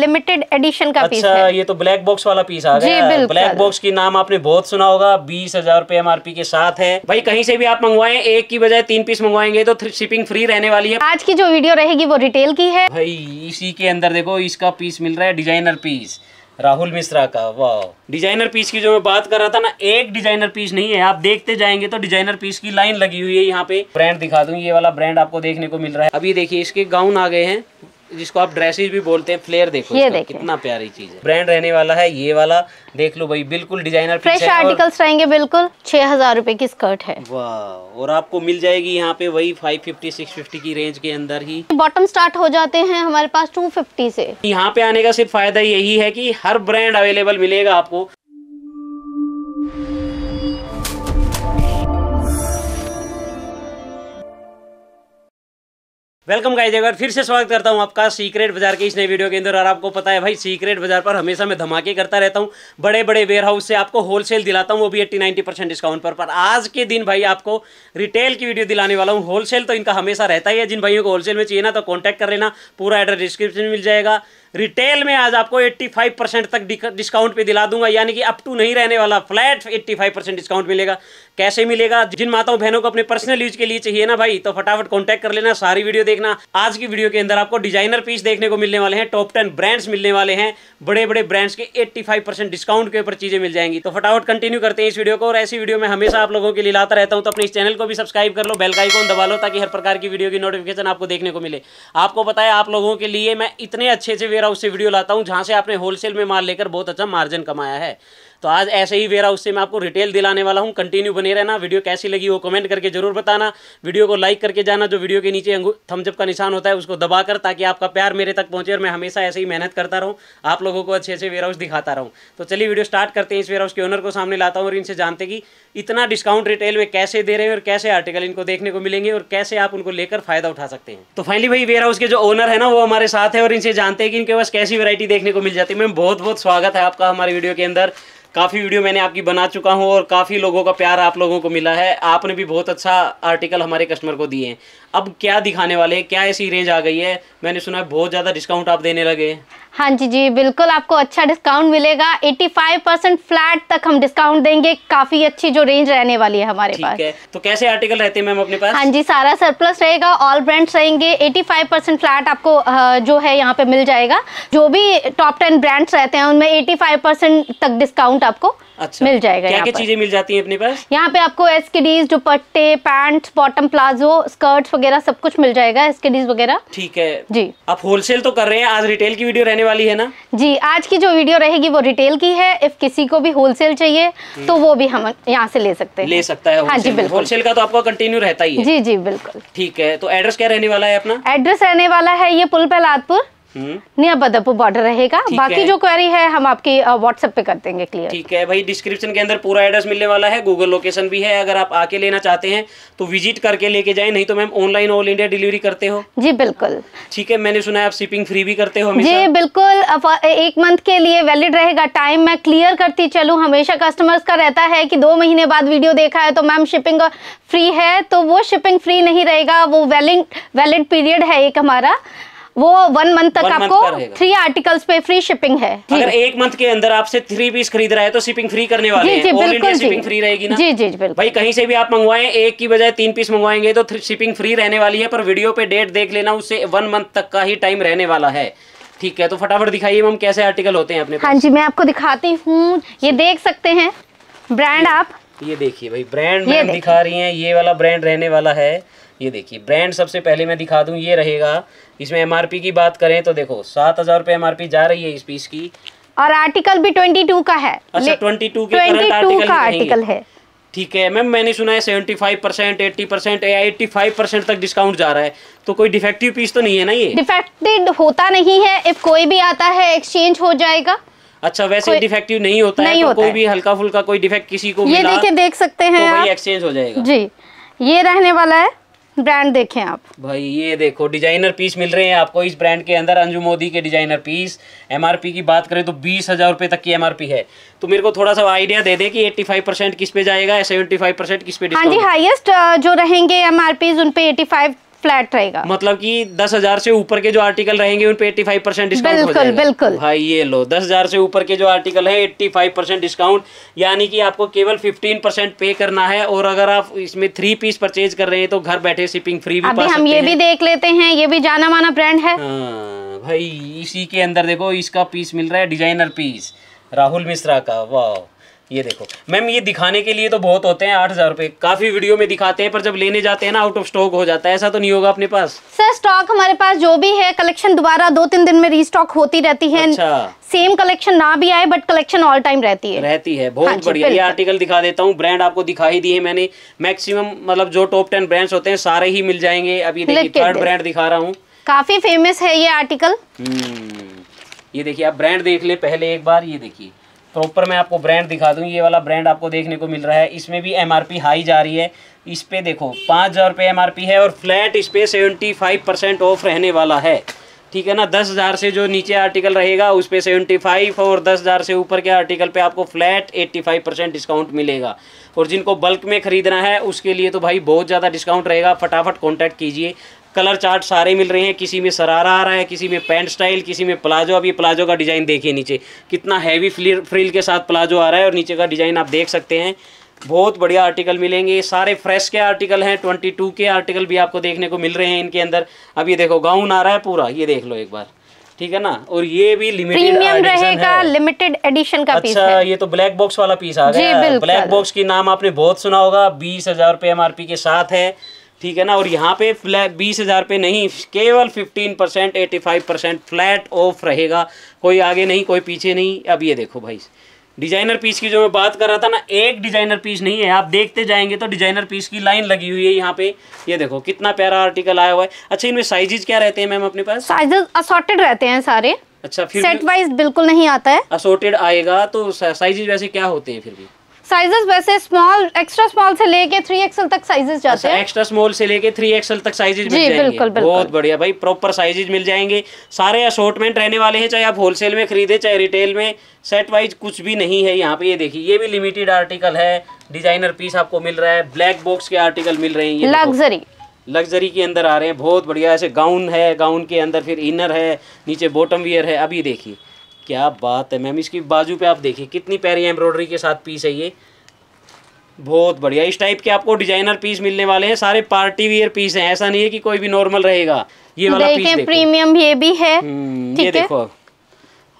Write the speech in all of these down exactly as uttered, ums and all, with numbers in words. Limited edition का piece है। अच्छा, ये तो ब्लैक बॉक्स वाला पीस आ गया। जी, ब्लैक बॉक्स की नाम आपने बहुत सुना होगा, बीस हजार रूपए एमआरपी के साथ है। भाई कहीं से भी आप मंगवाएं, एक की बजाय तीन पीस मंगवाएंगे तो शिपिंग फ्री रहने वाली है। आज की जो वीडियो रहेगी वो रिटेल की है। भाई इसी के अंदर देखो, इसका पीस मिल रहा है डिजाइनर पीस राहुल मिश्रा का। वाह, डिजाइनर पीस की जो मैं बात कर रहा था ना, एक डिजाइनर पीस नहीं है, आप देखते जाएंगे तो डिजाइनर पीस की लाइन लगी हुई है। यहाँ पे ब्रांड दिखा दूं, ये वाला ब्रांड आपको देखने को मिल रहा है। अभी देखिए इसके गाउन आ गए हैं, जिसको आप ड्रेसेज भी बोलते हैं। फ्लेयर देखो, ये देखो कितना प्यारी चीज है। ब्रांड रहने वाला है ये वाला, देख लो भाई, बिल्कुल डिजाइनर फ्रेश आर्टिकल्स रहेंगे। बिल्कुल छह हजार रूपए की स्कर्ट है। वाह, और आपको मिल जाएगी यहाँ पे वही फाइव फिफ्टी सिक्स फिफ्टी की रेंज के अंदर ही। बॉटम स्टार्ट हो जाते हैं हमारे पास टू फिफ्टी से। यहाँ पे आने का सिर्फ फायदा यही है कि हर ब्रांड अवेलेबल मिलेगा आपको। वेलकम गाइस, एक बार फिर से स्वागत करता हूं आपका सीक्रेट बाजार के इस नए वीडियो के अंदर। और आपको पता है भाई, सीक्रेट बाजार पर हमेशा मैं धमाके करता रहता हूं, बड़े बड़े वेयर हाउस से आपको होलसेल दिलाता हूं, वो भी एट्टी नाइन्टी परसेंट डिस्काउंट पर। पर आज के दिन भाई आपको रिटेल की वीडियो दिलाने वाला हूं। होलसेल तो इनका हमेशा रहता ही है। जिन भाइयों को होलसेल में चाहिए ना तो कॉन्टैक्ट कर लेना, पूरा एड्रेस डिस्क्रिप्शन में मिल जाएगा। रिटेल में आज आपको पचासी परसेंट तक डिस्काउंट पे दिला दूंगा, यानी कि अप टू नहीं रहने वाला, फ्लैट पचासी परसेंट डिस्काउंट मिलेगा। कैसे मिलेगा? जिन माताओं बहनों को अपने पर्सनल यूज के लिए चाहिए ना भाई, तो फटाफट कांटेक्ट कर लेना, सारी वीडियो देखना। आज की वीडियो के अंदर आपको डिजाइनर पीस देखने को मिलने वाले हैं, टॉप टेन ब्रांड्स मिलने वाले हैं, बड़े बड़े ब्रांड्स के पचासी परसेंट डिस्काउंट के ऊपर चीजें मिल जाएंगी। तो फटाफट कंटिन्यू करते हैं इस वीडियो को। और ऐसी वीडियो में हमेशा आप लोगों के लिए लाता रहता हूं, तो अपने इस चैनल को भी सब्सक्राइब कर लो, बेल का आइकॉन दबा लो, ताकि हर प्रकार की वीडियो की नोटिफिकेशन आपको देखने को मिले। आपको पता है आप लोगों के लिए मैं इतने अच्छे अच्छे वेयर हाउस से वीडियो लाता हूं, जहां से आपने होलसेल में माल लेकर बहुत अच्छा मार्जिन कमाया है। तो आज ऐसे ही वेयर हाउस से मैं आपको रिटेल दिलाने वाला हूं। कंटिन्यू बने रहना। वीडियो कैसी लगी वो कमेंट करके जरूर बताना। वीडियो को लाइक करके जाना, जो वीडियो के नीचे थम्स अप का निशान होता है उसको दबाकर, ताकि आपका प्यार मेरे तक पहुंचे और मैं हमेशा ऐसे ही मेहनत करता रहूं, आप लोगों को अच्छे अच्छे वेयर हाउस दिखाता रहूं। तो चलिए वीडियो स्टार्ट करते हैं। इस वेयर हाउस के ओनर को सामने लाता हूँ और इनसे जानते कि इतना डिस्काउंट रिटेल में कैसे दे रहे हैं और कैसे आर्टिकल इनको देखने को मिलेंगे और कैसे आप उनको लेकर फायदा उठा सकते हैं। तो फाइनली भाई वेयर हाउस के जो ओनर है ना वो हमारे साथ है, और इनसे जानते हैं कि इनके पास कैसी वैरायटी देखने को मिल जाती है। मैम बहुत बहुत स्वागत है आपका हमारे वीडियो के अंदर। काफ़ी वीडियो मैंने आपकी बना चुका हूं और काफ़ी लोगों का प्यार आप लोगों को मिला है। आपने भी बहुत अच्छा आर्टिकल हमारे कस्टमर को दिए हैं। अब क्या दिखाने वाले हैं? क्या ऐसी रेंज आ गई है? मैंने सुना है बहुत ज़्यादा डिस्काउंट आप देने लगे हैं। हाँ जी जी, बिल्कुल आपको अच्छा डिस्काउंट मिलेगा। पचासी परसेंट फ्लैट तक हम डिस्काउंट देंगे। काफी अच्छी जो रेंज रहने वाली है हमारे पास। ठीक है, तो कैसे आर्टिकल रहते हैं मैम अपने पास? हाँ जी, सारा सरप्लस रहेगा, ऑल ब्रांड्स रहेंगे। पचासी परसेंट फ्लैट आपको जो है यहाँ पे मिल जाएगा। जो भी टॉप टेन ब्रांड्स रहते हैं उनमें पचासी परसेंट तक डिस्काउंट आपको अच्छा मिल जाएगा। क्या क्या चीजें मिल जाती हैं अपने पास? यहाँ पे आपको एस.के. डीज, दुपट्टे, पैंट, बॉटम प्लाजो, स्कर्ट्स वगैरह सब कुछ मिल जाएगा, एस.के. डीज वगैरह। ठीक है जी। आप होलसेल तो कर रहे हैं, आज रिटेल की वीडियो रहने वाली है ना? जी, आज की जो वीडियो रहेगी वो रिटेल की है। इफ किसी को भी होलसेल चाहिए तो वो भी हम यहाँ से ले सकते हैं। ले सकता है। हाँ जी बिल्कुल, होलसेल का तो आपका कंटिन्यू रहता ही है। जी जी बिल्कुल। ठीक है, तो एड्रेस क्या रहने वाला है अपना? एड्रेस रहने वाला है ये पुल पहलादपुर, नया बदरपुर बॉर्डर रहेगा। बाकी जो क्वेरी है हम आपकी व्हाट्सएप पे कर देंगे क्लियर। ठीक है भाई, डिस्क्रिप्शन के अंदर पूरा एड्रेस मिलने वाला है, गूगल लोकेशन भी है। अगर आप आके लेना चाहते हैं तो विजिट करके लेके जाएं, नहीं तो ma'am online all India delivery करते हो? जी बिल्कुल। ठीक है, मैंने सुना है आप शिपिंग फ्री भी करते हो? जी बिल्कुल, एक मंथ के लिए वैलिड रहेगा टाइम। मैं क्लियर करती चलूँ, हमेशा कस्टमर्स का रहता है कि दो महीने बाद वीडियो देखा है तो मैम शिपिंग फ्री है, तो वो शिपिंग फ्री नहीं रहेगा। वो वैलिड वैलिड पीरियड है एक हमारा, वो वन मंथ तक आपको थ्री आर्टिकल्स पे फ्री शिपिंग है। अगर एक मंथ के अंदर आपसे थ्री पीस खरीद रहा है तो शिपिंग फ्री करने वाले हैं। जी बिल्कुल, शिपिंग फ्री रहेगी ना? जी जी बिल्कुल। भाई कहीं से भी आप मंगवाएं, एक की बजाय तीन पीस मंगवाएंगे तो शिपिंग फ्री रहने वाली है। पर वीडियो पे डेट देख लेना, उससे वन मंथ तक का ही टाइम रहने वाला है। ठीक है, तो फटाफट दिखाइए मैम कैसे आर्टिकल होते हैं अपने। हाँ जी, मैं आपको दिखाती हूँ। ये देख सकते हैं ब्रांड आप, ये देखिए भाई ब्रांड मैम दिखा रही है। ये वाला ब्रांड रहने वाला है। ये देखिए ब्रांड सबसे पहले मैं दिखा दूं, ये रहेगा। इसमें एमआरपी की बात करें तो देखो सात हजार रूपए एमआरपी जा रही है इस पीस की। और आर्टिकल भी बाईस का है। अच्छा, बाईस के करंट आर्टिकल का आर्टिकल है। ठीक है मैम, मैंने सुना है पचहत्तर परसेंट, अस्सी परसेंट, पचासी परसेंट तक डिस्काउंट जा रहा है। तो कोई डिफेक्टिव पीस तो नहीं है ना? ये डिफेक्टेड होता नहीं है। इफ कोई भी आता है एक्सचेंज हो जाएगा। अच्छा, वैसे डिफेक्टिव नहीं होता है, कोई भी हल्का फुल्का कोई डिफेक्ट किसी को मिला तो देख सकते हैं, एक्सचेंज हो जाएगा। जी, ये रहने वाला है ब्रांड। देखें आप भाई, ये देखो डिजाइनर पीस मिल रहे हैं आपको इस ब्रांड के अंदर। अंजू मोदी के डिजाइनर पीस। एमआरपी की बात करें तो बीस हजार रुपए तक की एमआरपी है। तो मेरे को थोड़ा सा आइडिया दे दे कि पचासी परसेंट किस पे जाएगा, पचहत्तर परसेंट किस पे? हाँ जी, हाईएस्ट जो रहेंगे एमआरपी उन पे पचासी फ्लैट रहेगा, मतलब कि दस हजार से ऊपर के जो आर्टिकल रहेंगे उन पे पचासी परसेंट डिस्काउंट हो जाएगा। बिल्कुल भाई, ये लो दस हजार से ऊपर के जो आर्टिकल है पचासी परसेंट डिस्काउंट, यानी कि आपको केवल पंद्रह परसेंट पे करना है। और अगर आप इसमें थ्री पीस परचेज कर रहे हैं तो घर बैठे शिपिंग फ्री भी पा सकते हैं। हम ये भी देख लेते हैं, ये भी जाना माना ब्रांड है भाई। इसी के अंदर देखो इसका पीस मिल रहा है, डिजाइनर पीस राहुल मिश्रा का। वाह, ये देखो मैम, ये दिखाने के लिए तो बहुत होते हैं आठ हजार रुपए, काफी वीडियो में दिखाते हैं, पर जब लेने जाते हैं ना आउट ऑफ स्टॉक हो जाता है। ऐसा तो नहीं होगा अपने पास? सर स्टॉक हमारे पास जो भी है कलेक्शन दोबारा दो तीन दिन में रीस्टॉक होती रहती है। अच्छा। सेम कलेक्शन ना भी आए बट कलेक्शन ऑल टाइम रहती है रहती है बहुत हाँ बढ़िया। ये आर्टिकल दिखा देता हूँ, ब्रांड आपको दिखाई दिए मैंने मैक्सिमम, मतलब जो टॉप टेन ब्रांड्स होते हैं सारे ही मिल जाएंगे। अभी थर्ड ब्रांड दिखा रहा हूँ, काफी फेमस है ये आर्टिकल। ये देखिए, आप ब्रांड देख ले पहले एक बार। ये देखिए प्रॉपर मैं आपको ब्रांड दिखा दूं, ये वाला ब्रांड आपको देखने को मिल रहा है। इसमें भी एमआरपी हाई जा रही है, इस पे देखो पाँच हज़ार रुपये एमआरपी है और फ्लैट इस पे सेवेंटी फाइव परसेंट ऑफ रहने वाला है। ठीक है ना, दस हज़ार से जो नीचे आर्टिकल रहेगा उस पे सेवेंटी फाइव, और दस हज़ार से ऊपर के आर्टिकल पे आपको फ्लैट पचासी परसेंट डिस्काउंट मिलेगा। और जिनको बल्क में ख़रीदना है उसके लिए तो भाई बहुत ज़्यादा डिस्काउंट रहेगा। फटाफट कॉन्टैक्ट कीजिए। कलर चार्ट सारे मिल रहे हैं, किसी में सरारा आ रहा है, किसी में पैंट स्टाइल, किसी में प्लाजो। अब ये प्लाजो का डिज़ाइन देखिए, नीचे कितना हैवी फ्रिल के साथ प्लाजो आ रहा है और नीचे का डिज़ाइन आप देख सकते हैं। बहुत बढ़िया आर्टिकल मिलेंगे, सारे फ्रेश के आर्टिकल हैं। बाईस के आर्टिकल भी आपको देखने को मिल रहे हैं इनके अंदर। अब ये देखो गाउन आ रहा है पूरा, ये देख लो एक बार, ठीक है ना। और ये भी प्रीमियम रहेगा, लिमिटेड एडिशन का पीस है। अच्छा, ये तो ब्लैक बॉक्स वाला पीस आ गया। ब्लैक बॉक्स की नाम आपने बहुत सुना होगा, बीस हजार रुपये एमआरपी के साथ है, ठीक है ना। और यहाँ पे फ्लैट बीस हज़ार पे नहीं, केवल पंद्रह परसेंट पचासी परसेंट फ्लैट ऑफ रहेगा। कोई आगे नहीं, कोई पीछे नहीं। अब ये देखो भाई, डिजाइनर पीस की जो मैं बात कर रहा था ना, एक डिजाइनर पीस नहीं है, आप देखते जाएंगे तो डिजाइनर पीस की लाइन लगी हुई है यहाँ पे। ये देखो कितना प्यारा आर्टिकल आया हुआ है। अच्छा, इनमें साइजेस क्या रहते हैं मैम अपने पास? साइजेस असॉर्टेड रहते हैं सारे। अच्छा, फिर सेट वाइज बिल्कुल नहीं आता है, असॉर्टेड आएगा। तो साइजेस वैसे क्या होते हैं फिर भी? साइजेस वैसे स्मॉल, एक्स्ट्रा स्मॉल से लेके थ्री एक्सएल तक साइजेस जाते अच्छा, हैं। एक्स्ट्रा स्मॉल से लेके थ्री एक्सएल तक साइजेस मिल जाएंगे। बिल्कुल, बिल्कुल। बहुत बढ़िया भाई, प्रॉपर साइजेस मिल जाएंगे। सारे असॉर्टमेंट रहने वाले हैं, चाहे आप होलसेल में खरीदे चाहे रिटेल में। सेट वाइज कुछ भी नहीं है यहाँ पे। ये देखिए, ये भी लिमिटेड आर्टिकल है, डिजाइनर पीस आपको मिल रहा है, ब्लैक बॉक्स के आर्टिकल मिल रहे हैं। लग्जरी लग्जरी के अंदर आ रहे हैं, बहुत बढ़िया। ऐसे गाउन है, गाउन के अंदर फिर इनर है, नीचे बॉटम वियर है। अभी देखिए क्या बात है मैम, इसकी बाजू पे आप देखिए कितनी प्यारी एम्ब्रॉयडरी के साथ पीस है ये, बहुत बढ़िया। इस टाइप के आपको डिजाइनर पीस मिलने वाले हैं, सारे पार्टी वियर पीस हैं। ऐसा नहीं है कि कोई भी नॉर्मल रहेगा। ये वाला पीस देखो, प्रीमियम ये भी है, ये देखो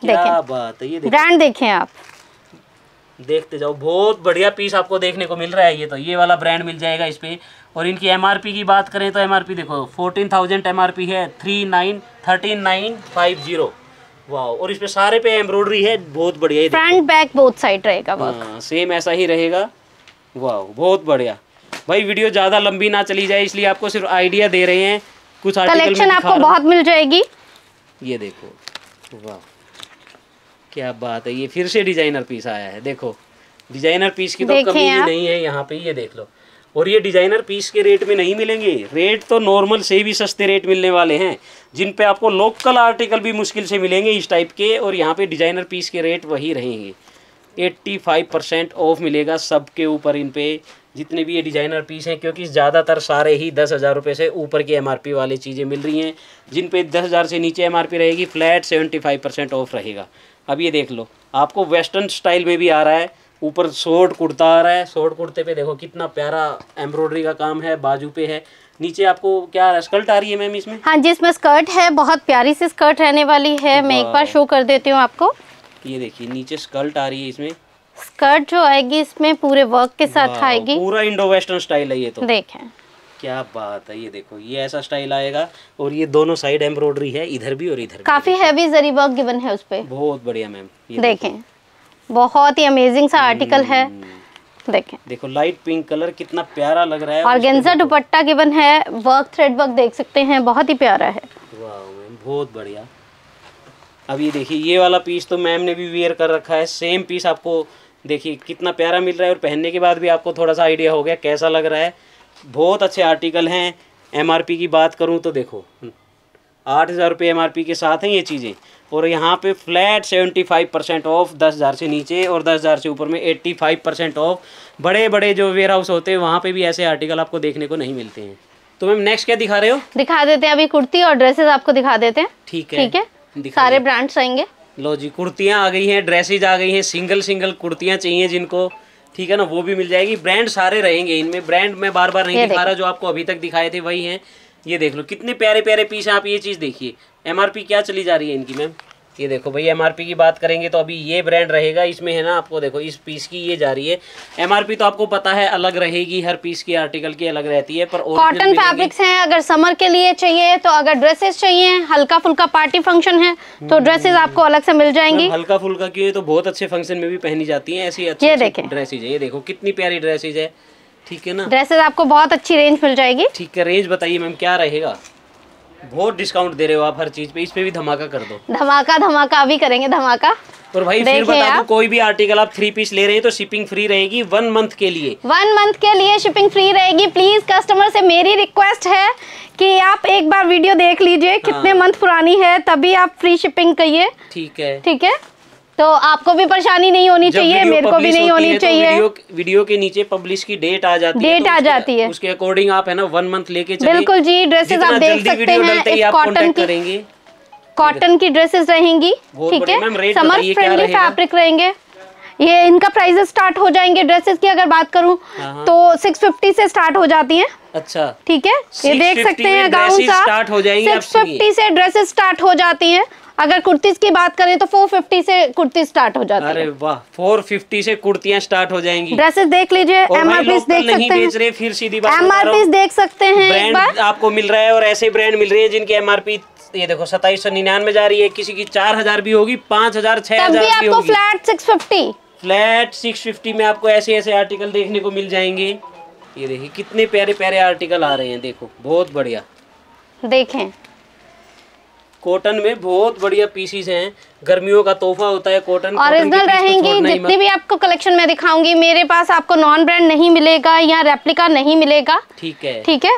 क्या बात है। ये ब्रांड देखें आप, देखते जाओ, बहुत बढ़िया पीस आपको देखने को मिल रहा है। ये तो ये वाला ब्रांड मिल जाएगा इस पे। और इनकी एमआरपी की बात करें तो एमआरपी देखो फोर्टीन थाउजेंड एमआरपी है, three nine thirteen nine five zero. Wow, और इसमें सारे पे एम्ब्रॉयडरी है, बहुत बढ़िया। फ्रंट बैक बोथ साइड रहेगा वर्क। हाँ, सेम ऐसा ही रहेगा। वाओ, बहुत बढ़िया भाई। वीडियो ज़्यादा लंबी ना चली जाए इसलिए आपको सिर्फ आइडिया दे रहे हैं, कुछ आर्टिकल कलेक्शन आपको बहुत मिल जाएगी। ये देखो, वाह क्या बात है। ये फिर से डिजाइनर पीस आया है, देखो डिजाइनर पीस की तो कमी ही नहीं है यहाँ पे। ये देख लो, और ये डिजाइनर पीस के रेट में नहीं मिलेंगे, रेट तो नॉर्मल से भी सस्ते रेट मिलने वाले हैं, जिन पे आपको लोकल आर्टिकल भी मुश्किल से मिलेंगे इस टाइप के। और यहाँ पे डिजाइनर पीस के रेट वही रहेंगे, पचासी परसेंट ऑफ मिलेगा सबके ऊपर इन पे, जितने भी ये डिजाइनर पीस हैं। क्योंकि ज़्यादातर सारे ही दस हज़ार रुपये से ऊपर की एमआरपी वाली चीज़ें मिल रही हैं, जिन पे दस हज़ार से नीचे एमआरपी रहेगी, flat seventy five percent off रहेगा। अब ये देख लो, आपको वेस्टर्न स्टाइल में भी आ रहा है, ऊपर शॉर्ट कुर्ता आ रहा है। शॉर्ट कुर्ते पे देखो कितना प्यारा एम्ब्रॉयडरी का काम है, बाजू पे है, नीचे आपको क्या स्कर्ट आ रही है मैम इसमें? हाँ जी, इसमें स्कर्ट है, बहुत प्यारी सी स्कर्ट रहने वाली है। मैं एक बार शो कर देती हूँ आपको, ये देखिए नीचे स्कर्ट आ रही है। इसमें स्कर्ट जो आएगी इसमें पूरे वर्क के साथ आएगी, पूरा इंडो वेस्टर्न स्टाइल है ये तो। देखें क्या बात है, ये देखो ये ऐसा स्टाइल आएगा, और ये दोनों साइड एम्ब्रॉयडरी है, इधर भी और इधर। काफी हैवी जरी वर्क गिवन है उसपे, बहुत बढ़िया मैम। देखें, बहुत ही अमेजिंग सा आर्टिकल है। देखें, देखो लाइट पिंक कलर कितना प्यारा लग रहा है। ऑर्गेन्जा दुपट्टा गिवन है, वर्क थ्रेड वर्क देख सकते हैं, बहुत ही प्यारा है। वाह मैम, बहुत बढ़िया। अब ये देखिए, ये वाला पीस तो मैम ने भी वेयर कर रखा है। सेम पीस आपको देखिए कितना प्यारा मिल रहा है, और पहनने के बाद भी आपको थोड़ा सा आइडिया हो गया कैसा लग रहा है। बहुत अच्छे आर्टिकल हैं। एमआरपी की बात करूँ तो देखो आठ हज़ार रुपये एमआरपी के साथ हैं ये चीज़ें, और यहाँ पे फ्लैट पचहत्तर परसेंट ऑफ दस हज़ार से नीचे, और दस हज़ार से ऊपर में पचासी परसेंट ऑफ। बड़े बड़े जो वेयर हाउस होते हैं वहाँ पे भी ऐसे आर्टिकल आपको देखने को नहीं मिलते हैं। तो मैम नेक्स्ट क्या दिखा रहे हो? दिखा देते हैं अभी कुर्ती और ड्रेसेस आपको दिखा देते हैं। ठीक है, ठीक है, सारे ब्रांड्स रहेंगे। लो जी, कुर्तियाँ आ गई हैं, ड्रेसेज आ गई हैं, सिंगल सिंगल कुर्तियाँ चाहिए जिनको, ठीक है ना, वो भी मिल जाएगी। ब्रांड सारे रहेंगे इनमें, ब्रांड में बार बार नहीं दिखा रहा, जो आपको अभी तक दिखाए थे वही है। ये देख लो कितने प्यारे प्यारे पीस, आप ये चीज़ देखिए एमआरपी क्या चली जा रही है इनकी मैम। ये देखो भैया, एमआरपी की बात करेंगे तो अभी ये ब्रांड रहेगा इसमें, है ना, आपको देखो इस पीस की ये जा रही है एमआरपी, तो आपको पता है अलग रहेगी, हर पीस की आर्टिकल की अलग रहती है। पर कॉटन फैब्रिक्स हैं, अगर समर के लिए चाहिए तो, अगर ड्रेसेस चाहिए, हल्का फुल्का पार्टी फंक्शन है तो ड्रेसेस आपको अलग से मिल जाएंगी। हल्का फुल्का की तो बहुत अच्छे फंक्शन में भी पहनी जाती है, ऐसी अच्छी ड्रेसेज है। ये देखो कितनी प्यारी ड्रेसेज है, ठीक है ना, ड्रेसेज आपको बहुत अच्छी रेंज मिल जाएगी। ठीक है, रेंज बताइए मैम क्या रहेगा? बहुत डिस्काउंट दे रहे हो आप हर चीज पे, इस पे भी धमाका कर दो। धमाका धमाका अभी करेंगे धमाका। और भाई फिर बता दूं, कोई भी आर्टिकल आप थ्री पीस ले रहे हैं तो शिपिंग फ्री रहेगी वन मंथ के लिए। वन मंथ के लिए शिपिंग फ्री रहेगी। प्लीज कस्टमर से मेरी रिक्वेस्ट है कि आप एक बार वीडियो देख लीजिए। हाँ। कितने मंथ पुरानी है तभी आप फ्री शिपिंग कहिए। ठीक है, ठीक है, तो आपको भी परेशानी नहीं होनी चाहिए, मेरे को भी नहीं होनी तो चाहिए। वीडियो, वीडियो के नीचे पब्लिश की डेट आ जाती डेट है, तो आ जाती है, उसके अकॉर्डिंग आप, है ना, वन मंथ लेके चलिए। बिल्कुल जी, ड्रेसेस आप देख सकते हैं, कॉटन की कॉटन की ड्रेसेस रहेंगी, ठीक है, समर फ्रेंडली फैब्रिक रहेंगे। ये इनका प्राइसेस स्टार्ट हो जाएंगे ड्रेसेस की, अगर बात करूं तो सिक्स फिफ्टी से स्टार्ट हो जाती है। अच्छा, ठीक है, ये देख सकते हैं गाउन स्टार्ट हो जाएंगे, सिक्स फिफ्टी से ड्रेसेस स्टार्ट हो जाती है। अगर कुर्तीज की बात करें तो चार सौ पचास से कुर्ती स्टार्ट हो जाती है। अरे वाह, चार सौ पचास से कुर्तियां स्टार्ट हो जाएंगी। ड्रेसेस देख लीजिए, एमआरपीस देख सकते हैं, बेच रहे फिर सीधी बात, एमआरपीस देख सकते हैं, ब्रांड आपको मिल रहा है। और ऐसे ब्रांड मिल रहे हैं जिनकी एमआरपी ये देखो सताइस सौ निन्यानवे जा रही है, किसी की चार हजार भी होगी, पाँच हजार छह हजार flat six fifty flat six fifty में आपको ऐसे ऐसे आर्टिकल देखने को मिल जाएंगे। ये देखिए कितने प्यारे प्यारे आर्टिकल आ रहे हैं, देखो बहुत बढ़िया। देखें कॉटन में बहुत बढ़िया पीसीज हैं, गर्मियों का तोहफा होता है कॉटन। ओरिजिनल रहेंगी जितनी भी आपको कलेक्शन में दिखाऊंगी। मेरे पास आपको नॉन ब्रांड नहीं मिलेगा या रेप्लिका नहीं मिलेगा। ठीक है, ठीक है,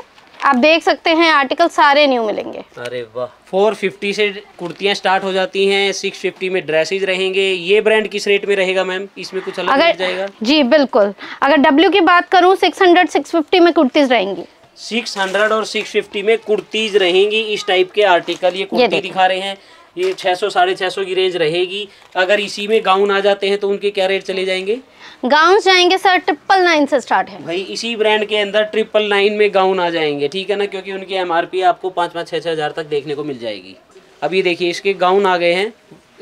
आप देख सकते हैं आर्टिकल सारे न्यू मिलेंगे। अरे वाह, चार सौ पचास से कुर्तियां स्टार्ट हो जाती हैं, छह सौ पचास में ड्रेसेज रहेंगे। ये ब्रांड किस रेट में रहेगा मैम? इसमें कुछ अलग मिल जाएगा? जी बिल्कुल, अगर डब्ल्यू की बात करूँ सिक्स हंड्रेड सिक्स फिफ्टी में कुर्तीज रहेंगी, छह सौ और छह सौ पचास में कुर्तीज रहेंगी। इस टाइप के आर्टिकल ये कुर्ती दिखा रहे हैं, ये छह सौ साढ़े छह सौ की रेंज रहेगी। अगर इसी में गाउन आ जाते हैं तो उनके क्या रेट चले जाएंगे? गाउन जाएंगे सर ट्रिपल नाइन से स्टार्ट है भाई, इसी ब्रांड के अंदर ट्रिपल नाइन में गाउन आ जाएंगे, ठीक है ना, क्योंकि उनकी एमआरपी आपको पाँच पाँच छः छः हज़ार तक देखने को मिल जाएगी। अब ये देखिए इसके गाउन आ गए हैं,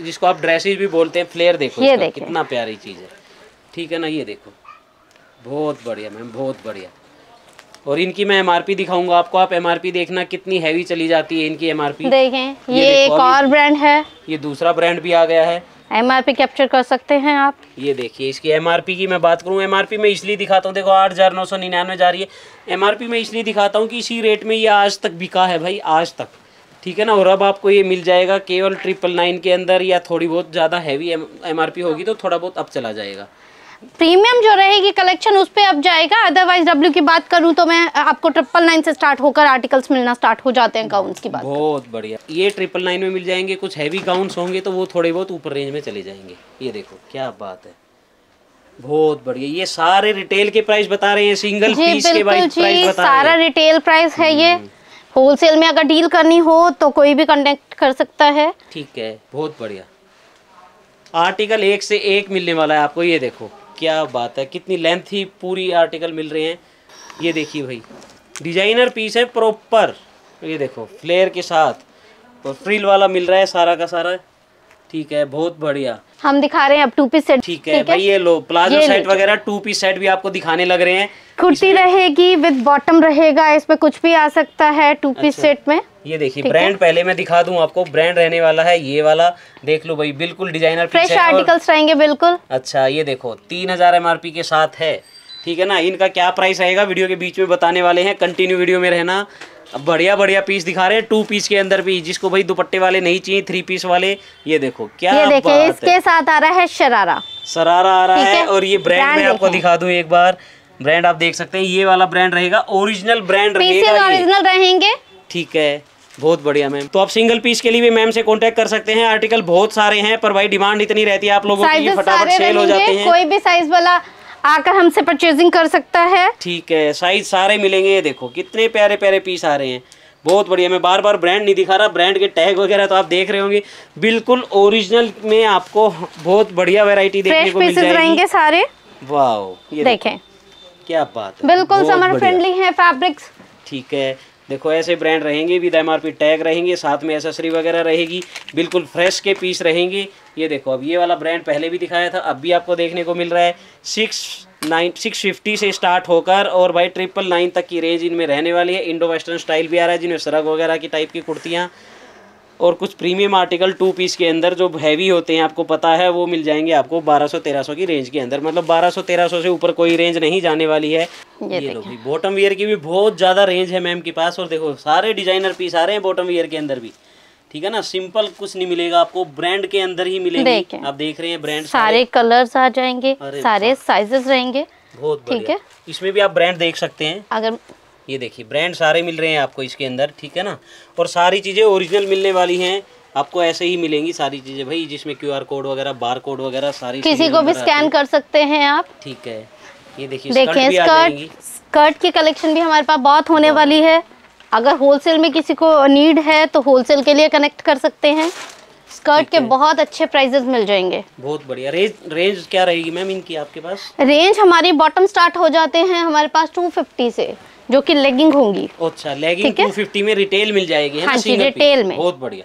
जिसको आप ड्रेसेज भी बोलते हैं। फ्लेयर देखो, ये कितना प्यारी चीज़ है, ठीक है ना, ये देखो बहुत बढ़िया मैम, बहुत बढ़िया। और इनकी मैं एमआरपी दिखाऊंगा आपको, आप एमआरपी देखना कितनी हैवी चली जाती है इनकी एमआरपी। देखें ये, ये एक और ब्रांड है, ये दूसरा ब्रांड भी आ गया है। एमआरपी कैप्चर कर सकते हैं आप, ये देखिए इसकी एमआरपी की मैं बात करूं, एमआरपी में इसलिए दिखाता हूं, देखो आठ हजार नौ सौ निन्यानवे जा रही है एमआरपी में, इसलिए दिखाता हूं कि इसी रेट में ये आज तक बिका है भाई, आज तक, ठीक है ना। और अब आपको ये मिल जाएगा केवल ट्रिपल नाइन के अंदर, या थोड़ी बहुत ज़्यादा हैवी एमआरपी होगी तो थोड़ा बहुत अप चला जाएगा। प्रीमियम जो रहेगी कलेक्शन उस पे अब जाएगा, अदरवाइज डब्ल्यू की बात करूं तो मैं आपको ट्रिपल नाइन से स्टार्ट होकर आर्टिकल्स मिलना स्टार्ट हो जाते हैं। गाउन्स की बात बहुत बढ़िया, ये ट्रिपल नाइन में मिल जाएंगे। कुछ हैवी गाउन्स होंगे तो वो थोड़े बहुत ऊपर रेंज में चले जाएंगे। ये देखो क्या बात है, बहुत बढ़िया। ये सारे रिटेल के प्राइस बता रहे हैं, सिंगल पीस के प्राइस, सारा रिटेल प्राइस है। ये होलसेल में अगर डील करनी हो तो कोई भी कॉन्टेक्ट कर सकता है। ठीक है, बहुत बढ़िया आर्टिकल एक से एक मिलने वाला है आपको। ये देखो क्या बात है, कितनी लेंथी पूरी आर्टिकल मिल रहे हैं। ये देखिए भाई डिजाइनर पीस है प्रॉपर, ये देखो फ्लेयर के साथ और फ्रिल वाला मिल रहा है सारा का सारा। ठीक है, बहुत बढ़िया। हम दिखा रहे हैं अब टू पीस सेट। ठीक है भाई, ये लो प्लाजो सेट वगैरह टू पीस सेट भी आपको दिखाने लग रहे हैं। कुर्ती रहेगी विद बॉटम रहेगा, इसमें कुछ भी आ सकता है टू पीस सेट में। ये देखिए ब्रांड पहले मैं दिखा दूं आपको, ब्रांड रहने वाला है ये वाला, देख लो भाई बिल्कुल डिजाइनर फ्रेश आर्टिकल्स रहेंगे बिल्कुल। अच्छा, ये देखो तीन हजार एमआरपी के साथ है, ठीक है ना। इनका क्या प्राइस रहेगा वीडियो के बीच में बताने वाले हैं, कंटिन्यू वीडियो में रहना। अब बढ़िया बढ़िया पीस दिखा रहे हैं टू पीस के अंदर भी, जिसको भाई दुपट्टे वाले नहीं चाहिए, थ्री पीस वाले। ये देखो क्या ये देखिए, इसके साथ आ रहा है शरारा, शरारा आ रहा है। और ये ब्रांड मैं आपको दिखा दूं एक बार, ब्रांड आप देख सकते हैं, ये वाला ब्रांड रहेगा, ओरिजिनल ब्रांड रहेगा, ओरिजिनल रहेंगे। ठीक है, बहुत बढ़िया मैम। तो आप सिंगल पीस के लिए भी मैम से कांटेक्ट कर सकते हैं। आर्टिकल बहुत सारे हैं पर भाई डिमांड इतनी रहती है आप लोगों की, फटाफट सेल हो जाते हैं। कोई भी साइज वाला आकर हमसे परचेजिंग कर सकता है। ठीक है, साइज सारे मिलेंगे, ये देखो कितने प्यारे प्यारे पीस आ रहे हैं, बहुत बढ़िया। मैं बार बार ब्रांड नहीं दिखा रहा, ब्रांड के टैग वगैरह तो आप देख रहे होंगे, बिल्कुल ओरिजिनल में आपको बहुत बढ़िया वैरायटी देखने को मिल जाएगी। फ्रेश रहेंगे सारे। वाह, ये देखें क्या बात है, बिल्कुल समर फ्रेंडली है फैब्रिक्स। ठीक है, देखो ऐसे ब्रांड रहेंगे, विद एमआरपी टैग रहेंगे, साथ में एसेसरी वगैरह रहेगी, बिल्कुल फ्रेश के पीस रहेंगे। ये देखो, अब ये वाला ब्रांड पहले भी दिखाया था, अब भी आपको देखने को मिल रहा है। सिक्स नाइन सिक्स फिफ्टी से स्टार्ट होकर और भाई ट्रिपल नाइन तक की रेंज इनमें रहने वाली है। इंडो वेस्टर्न स्टाइल भी आ रहा है, जिनमें सरग वगैरह की टाइप की कुर्तियाँ और कुछ प्रीमियम आर्टिकल टू पीस के अंदर जो हैवी होते हैं, आपको पता है, वो मिल जाएंगे आपको बारह सौ तेरह सौ की रेंज के अंदर। मतलब बारह सौ तेरह सौ से ऊपर कोई रेंज नहीं जाने वाली है। ये, ये लो भी, बॉटम वियर की भी बहुत ज़्यादा रेंज है मैम के पास। और देखो सारे डिजाइनर पीस आ रहे हैं बॉटम वियर के अंदर भी। ठीक है ना, सिंपल कुछ नहीं मिलेगा आपको, ब्रांड के अंदर ही मिलेंगे। आप देख रहे हैं ब्रांड, सारे कलर्स आ जाएंगे, सारे साइजेस रहेंगे, बहुत ठीक है। इसमें भी आप ब्रांड देख सकते हैं, अगर ये देखिए ब्रांड सारे मिल रहे हैं आपको इसके अंदर। ठीक है ना, और सारी चीज़ें ओरिजिनल मिलने वाली हैं आपको, ऐसे ही मिलेंगी सारी चीज़ें भाई, जिसमें क्यूआर कोड वगैरह, बार कोड वगैरह सारी, किसी को भी स्कैन कर सकते हैं आप। ठीक है, ये देखिए स्कर्ट भी आ जाएगी। स्कर्ट की कलेक्शन भी हमारे पास बहुत होने वाली है। अगर होलसेल में किसी को नीड है तो होलसेल के लिए कनेक्ट कर सकते हैं। स्कर्ट के बहुत अच्छे प्राइजेस मिल जाएंगे, बहुत बढ़िया। रेंज रेंज क्या रहेगी मैम इनकी आपके पास? रेंज हमारी बॉटम स्टार्ट हो जाते हैं हमारे पास टू फिफ्टी से, जो कि लेगिंग होंगी। अच्छा, लेगिंग टू फिफ्टी में रिटेल मिल जाएगी। हाँ जी, रिटेल में बहुत बढ़िया।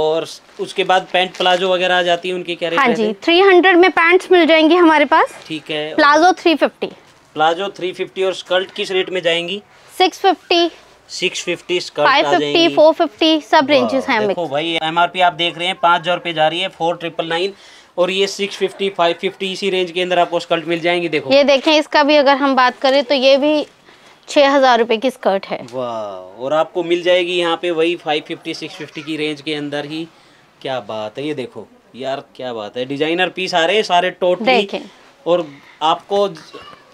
और उसके बाद पैंट प्लाजो वगैरह आ जाती है, उनकी क्या रेट है? हाँ जी, तीन सौ में पैंट्स मिल जाएंगी हमारे पास। ठीक है, प्लाजो तीन सौ पचास, प्लाजो तीन सौ पचास। और स्कर्ट किस रेट में जाएंगी? छह सौ पचास, छह सौ पचास, स्कर्ट पाँच सौ पचास, चार सौ पचास, सब रेंजेस हैं। देखो भाई एमआरपी आप देख रहे हैं पाँच हजार रुपए जा रही है, फोर ट्रिपल नाइन। और ये सिक्स फिफ्टी, फाइव फिफ्टी, इसी रेंज के अंदर आपको स्कर्ट मिल जाएंगी। देखो ये देखें, इसका भी अगर हम बात करें तो ये भी छह हजार रुपए की स्कर्ट है। वाह, और आपको मिल जाएगी यहाँ पे वही पाँच सौ पचास, छह सौ पचास की रेंज के अंदर ही। क्या बात है, ये देखो यार क्या बात है, डिजाइनर पीस आ रहे हैं सारे टोटली। और आपको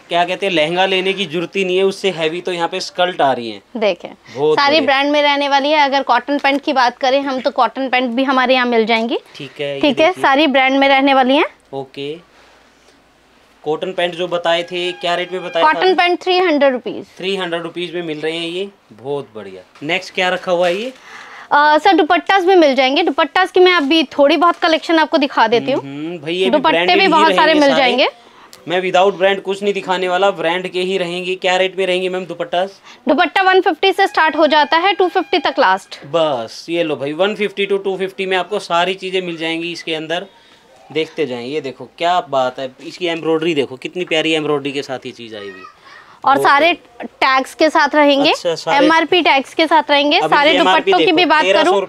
क्या कहते हैं, लहंगा लेने की जरूरत ही नहीं है, उससे हैवी तो यहाँ पे स्कर्ट आ रही है। देखें सारी ब्रांड में रहने वाली है। अगर कॉटन पैंट की बात करें हम तो कॉटन पैंट भी हमारे यहाँ मिल जाएंगी। ठीक है, ठीक है, सारी ब्रांड में रहने वाली है। ओके, कॉटन पैंट जो बताए थे क्या रेट में बताया? Cotton pant three hundred rupees three hundred rupees में मिल रहे हैं ये, बहुत बढ़िया। नेक्स्ट क्या रखा हुआ है ये? आ, सर दुपट्टास में मिल जाएंगे। दुपट्टास की मैं अभी थोड़ी बहुत कलेक्शन आपको दिखा देती हूँ। दुपट्टे भी, भी बहुत सारे मिल जाएंगे। मैं विदाउट ब्रांड कुछ नहीं दिखाने वाला, ब्रांड के ही रहेंगे। क्या रेट में रहेंगे मैम दुपट्टास? दुपट्टा एक सौ पचास से स्टार्ट हो जाता है, दो सौ पचास तक लास्ट। बस ये लो भाई, एक सौ पचास टू दो सौ पचास में आपको सारी चीजें मिल जाएंगी इसके अंदर। देखते जाएं, ये देखो क्या बात है, इसकी एम्ब्रॉयडरी देखो कितनी प्यारी एम्ब्रॉयडरी के साथ ये चीज आई हुई। और सारे टैग्स के साथ रहेंगे, एमआरपी टैग्स के साथ रहेंगे। सारे दुपट्टों की भी बात करूं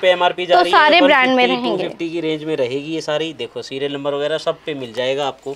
तो सारे ब्रांड में रहेंगे, दो सौ पचास की रेंज में रहेगी ये सारी। देखो सीरियल नंबर वगैरह सब पे मिल जाएगा आपको,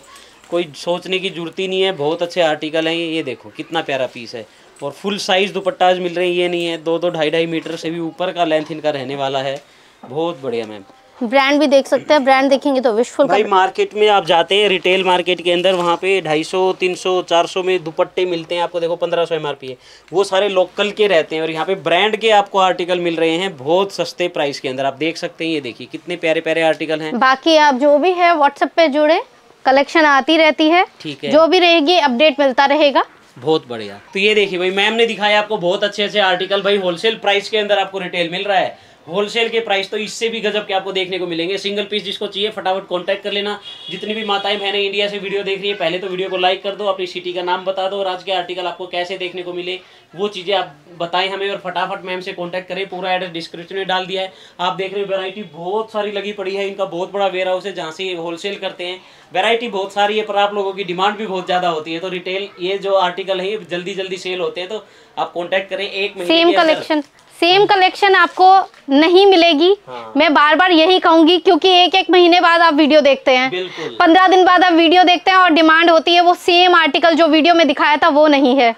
कोई सोचने की जरूरत ही नहीं है। बहुत अच्छे आर्टिकल है ये, देखो कितना प्यारा पीस है। और फुल साइज दुपट्टाज मिल रहे हैं, ये नहीं है दो दो ढाई ढाई मीटर से भी ऊपर का लेंथ इनका रहने वाला है। बहुत बढ़िया मैम, ब्रांड भी देख सकते हैं। ब्रांड देखेंगे तो विशफुल भाई, मार्केट में आप जाते हैं रिटेल मार्केट के अंदर, वहाँ पे ढाई सौ तीन सौ चार सौ में दुपट्टे मिलते हैं आपको। देखो पंद्रह सौ एमआरपी है, वो सारे लोकल के रहते हैं। और यहाँ पे ब्रांड के आपको आर्टिकल मिल रहे हैं बहुत सस्ते प्राइस के अंदर, आप देख सकते हैं। ये देखिए कितने प्यारे प्यारे आर्टिकल हैं। बाकी आप जो भी है व्हाट्सएप पे जुड़े, कलेक्शन आती रहती है। ठीक है, जो भी रहेगी अपडेट मिलता रहेगा। बहुत बढ़िया। तो ये देखिए भाई, मैम ने दिखाया आपको बहुत अच्छे अच्छे आर्टिकल। भाई होलसेल प्राइस के अंदर आपको रिटेल मिल रहा है, होलसेल के प्राइस तो इससे भी गजब के आपको देखने को मिलेंगे। सिंगल पीस जिसको चाहिए फटाफट कांटेक्ट कर लेना। जितनी भी माताएं बहनें इंडिया से वीडियो देख रही है, पहले तो वीडियो को लाइक कर दो, अपनी सिटी का नाम बता दो और आज के आर्टिकल आपको कैसे देखने को मिले वो चीज़ें आप बताएं हमें। और फटाफट मैम से कांटेक्ट करें, पूरा एड्रेस डिस्क्रिप्शन में डाल दिया है। आप देख रहे हो वैरायटी बहुत सारी लगी पड़ी है, इनका बहुत बड़ा वेयर हाउस है जहाँ से होलसेल करते हैं। वैरायटी बहुत सारी है पर आप लोगों की डिमांड भी बहुत ज़्यादा होती है, तो रिटेल ये जो आर्टिकल है ये जल्दी जल्दी सेल होते हैं, तो आप कॉन्टैक्ट करें। एक महीने कलेक्शन सेम कलेक्शन आपको नहीं मिलेगी। हाँ। मैं बार बार यही कहूंगी, क्योंकि एक एक महीने बाद आप वीडियो देखते हैं, पंद्रह दिन बाद आप वीडियो देखते हैं और डिमांड होती है वो सेम आर्टिकल जो वीडियो में दिखाया था वो नहीं है,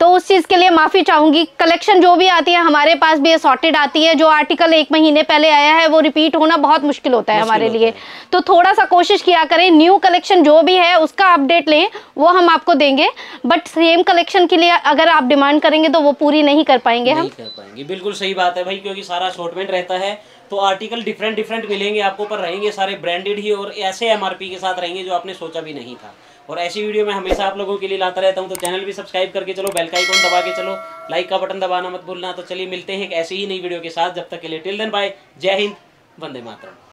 तो उस चीज़ के लिए माफ़ी चाहूंगी। कलेक्शन जो भी आती है हमारे पास भी असॉर्टेड आती है। जो आर्टिकल एक महीने पहले आया है वो रिपीट होना बहुत मुश्किल होता है हमारे लिए, तो थोड़ा सा कोशिश किया करें। न्यू कलेक्शन जो भी है उसका अपडेट लें, वो हम आपको देंगे। बट सेम कलेक्शन के लिए अगर आप डिमांड करेंगे तो वो पूरी नहीं कर पाएंगे हम कर पाएंगे बिल्कुल सही बात है भाई, क्योंकि सारा असॉर्टमेंट रहता है, तो आर्टिकल डिफरेंट डिफरेंट मिलेंगे आपको, पर रहेंगे सारे ब्रांडेड ही और ऐसे एमआरपी के साथ रहेंगे जो आपने सोचा भी नहीं था। और ऐसी वीडियो मैं हमेशा आप लोगों के लिए लाता रहता हूँ। तो चैनल भी सब्सक्राइब करके चलो, बेल का आइकॉन दबा के चलो, लाइक का बटन दबाना मत भूलना। तो चलिए मिलते हैं एक ऐसी ही नई वीडियो के साथ, जब तक के लिए टिल देन बाय, जय हिंद, वंदे मातरम।